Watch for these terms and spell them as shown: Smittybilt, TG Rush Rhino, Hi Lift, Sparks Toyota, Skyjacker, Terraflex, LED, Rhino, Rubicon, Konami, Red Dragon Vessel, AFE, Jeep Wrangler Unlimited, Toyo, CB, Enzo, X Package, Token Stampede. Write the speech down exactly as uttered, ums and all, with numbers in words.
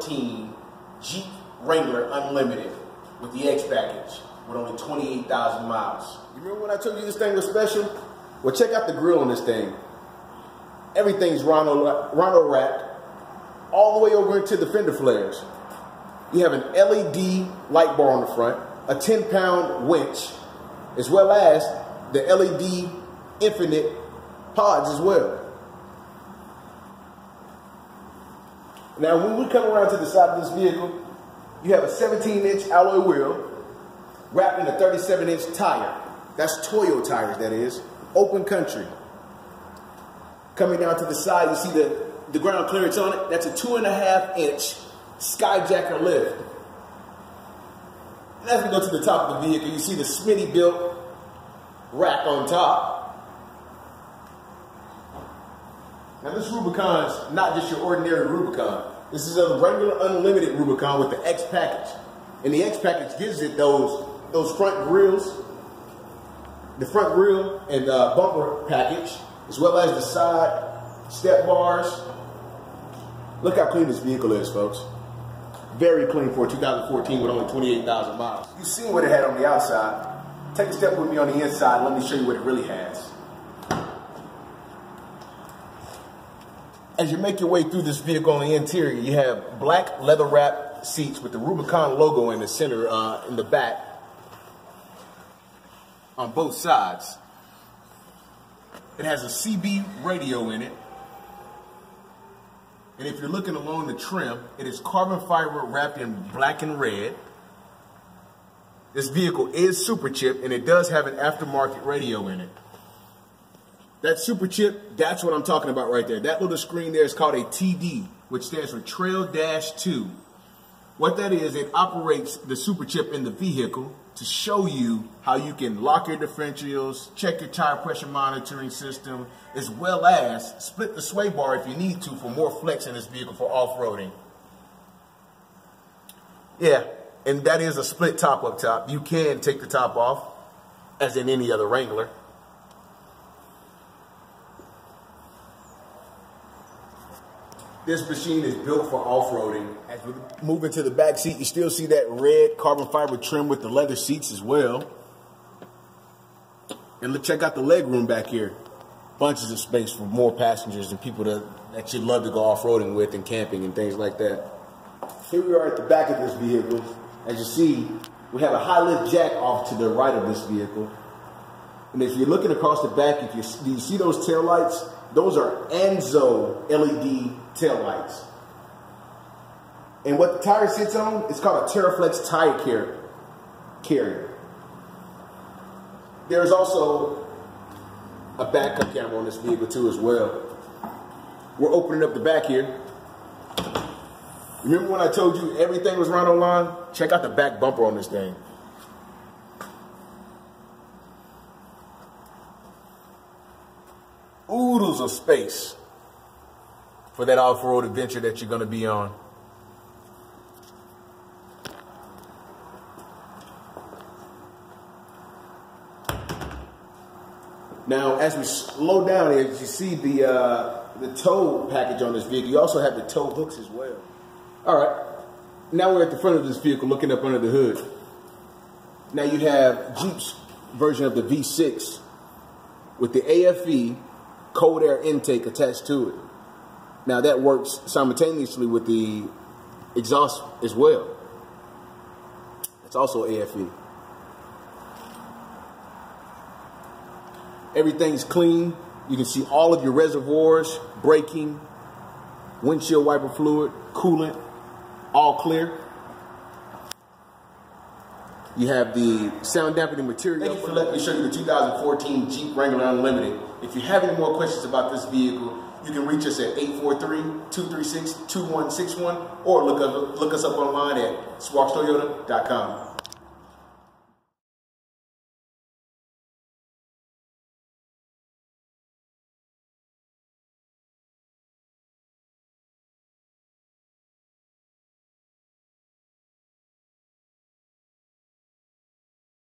twenty fourteen Jeep Wrangler Unlimited with the X Package with only twenty-eight thousand miles. You remember when I told you this thing was special? Well, check out the grill on this thing. Everything's Rhino, Rhino wrapped all the way over into the fender flares. You have an L E D light bar on the front, a ten pound winch, as well as the L E D infinite pods as well. Now when we come around to the side of this vehicle, you have a seventeen inch alloy wheel wrapped in a thirty-seven inch tire. That's Toyo tires, that is. Open country. Coming down to the side, you see the, the ground clearance on it. That's a two and a half inch Skyjacker lift. And as we go to the top of the vehicle, you see the Smittybilt rack on top. Now this Rubicon's not just your ordinary Rubicon. This is a regular unlimited Rubicon with the X Package. And the X Package gives it those, those front grills, the front grille and uh, bumper package, as well as the side step bars. Look how clean this vehicle is, folks. Very clean for two thousand fourteen with only twenty-eight thousand miles. You've seen what it had on the outside. Take a step with me on the inside. Let me show you what it really has. As you make your way through this vehicle on the interior, you have black leather wrap seats with the Rubicon logo in the center, uh, in the back, on both sides. It has a C B radio in it. And if you're looking along the trim, it is carbon fiber wrapped in black and red. This vehicle is super chipped, and it does have an aftermarket radio in it. That super chip, that's what I'm talking about right there. That little screen there is called a T D, which stands for Trail Dash two. What that is, it operates the super chip in the vehicle to show you how you can lock your differentials, check your tire pressure monitoring system, as well as split the sway bar if you need to for more flex in this vehicle for off-roading. Yeah, and that is a split top up top. You can take the top off, as in any other Wrangler. This machine is built for off-roading. As we move into the back seat, you still see that red carbon fiber trim with the leather seats as well. And look, check out the leg room back here. Bunches of space for more passengers and people to, that you love to go off-roading with and camping and things like that. Here we are at the back of this vehicle. As you see, we have a high-lift jack off to the right of this vehicle. And if you're looking across the back, if you, do you see those taillights? Those are Enzo L E D taillights. And what the tire sits on is called a Terraflex tire carrier. There's also a backup camera on this vehicle too as well. We're opening up the back here. Remember when I told you everything was Rhino line? Check out the back bumper on this thing. Oodles of space for that off-road adventure that you're going to be on. Now, as we slow down here, you see the uh, the tow package on this vehicle. You also have the tow hooks as well. All right. Now we're at the front of this vehicle looking up under the hood. Now you have Jeep's version of the V six with the A F E cold air intake attached to it. Now that works simultaneously with the exhaust as well. It's also A F E. Everything's clean. You can see all of your reservoirs, braking, windshield wiper fluid, coolant, all clear. You have the sound dampening material. Thank you for letting me show you the two thousand fourteen Jeep Wrangler Unlimited. If you have any more questions about this vehicle, you can reach us at eight four three, two three six, two one six one or look, up, look us up online at Sparks Toyota dot com.